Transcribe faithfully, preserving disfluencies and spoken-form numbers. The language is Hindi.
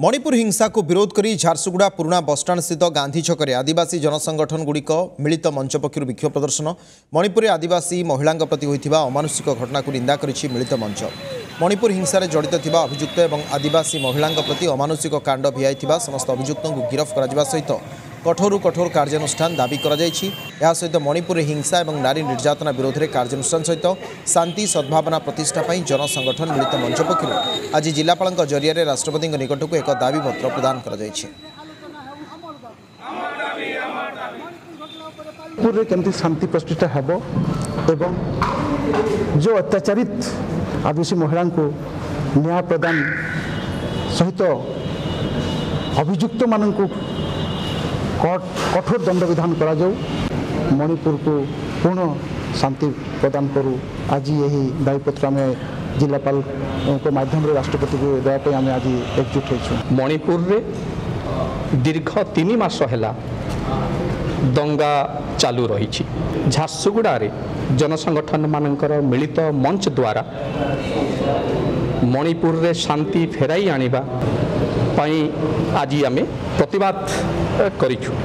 मणिपुर हिंसा को विरोध करी झारसुगुड़ा पुराणा बसस्टाण स्थित गांधी छक आदिवासी जनसंगठन गुड़िक मिलित मंच पक्षर विक्षोभ प्रदर्शन। मणिपुर आदिवासी महिला प्रति होता अमानुषिक घटना को निंदा करिछि मिलित मंच। मणिपुर हिंसा जड़ित थिबा अभियुक्त और आदिवासी महिला प्रति अमानुषिक कांड भियाई समस्त अभियुक्त को गिरफ करा सहित कठोर कठोर कार्यानुष्ठान दाबी करा सहित मणिपुर हिंसा और नारी निर्यातना विरोध में कार्यानुष्ठान सहित शांति सद्भावना प्रतिष्ठा पर जनसंगठन मिलित मंच पक्ष आज जिलापाल जरिया राष्ट्रपति निकट को एक दाबी पत्र प्रदान कर शांति प्रतिष्ठा हेब एवं जो अत्याचारित आदिवासी महिला को न्याय प्रदान सहित अभियुक्त मान कठोर दंड विधान करा जाऊ। मणिपुर को पूर्ण शांति प्रदान करूँ आज यही दायीपत्र आम जिलापाल को माध्यम राष्ट्रपति को देवाई आम आज एकजुट हो। मणिपुर रे दीर्घ तीन मास हैला दंगा चालू रही। झारसुगुड़ा रे जनसंगठन मानकर मिलित मंच द्वारा मणिपुर रे शांति फेराई आनिबा आज आम प्रतिवाद करूँ।